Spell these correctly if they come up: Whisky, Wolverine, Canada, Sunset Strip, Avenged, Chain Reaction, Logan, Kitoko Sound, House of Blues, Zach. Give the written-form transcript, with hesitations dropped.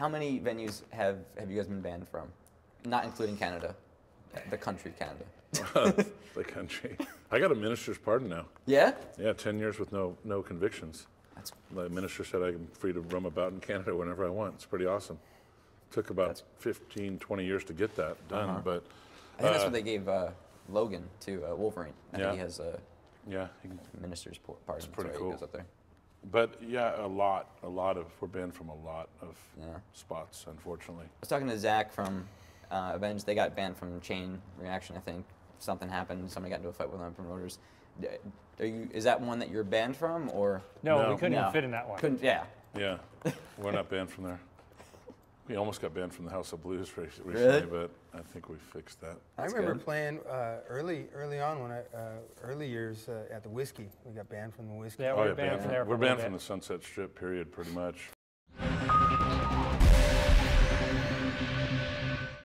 How many venues have you guys been banned from? Not including Canada, the country Canada. The country. I got a minister's pardon now. Yeah? Yeah, 10 years with no convictions. That's... The minister said I'm free to roam about in Canada whenever I want. It's pretty awesome. Took about 15, 20 years to get that done, but... I think that's what they gave Logan to Wolverine. I think he has a minister's pardon. It's pretty cool. He goes up there. But yeah, we're banned from a lot of spots, unfortunately. I was talking to Zach from Avenged. They got banned from Chain Reaction, I think. Something happened, somebody got into a fight with them promoters. Is that one that you're banned from, or? No, we couldn't even fit in that one. Yeah, we're not banned from there. We almost got banned from the House of Blues recently, but I think we fixed that. That's I remember playing early on when early years at the Whisky. We got banned from the Whisky. Yeah, we were banned from there. We're banned from the Sunset Strip, period, pretty much.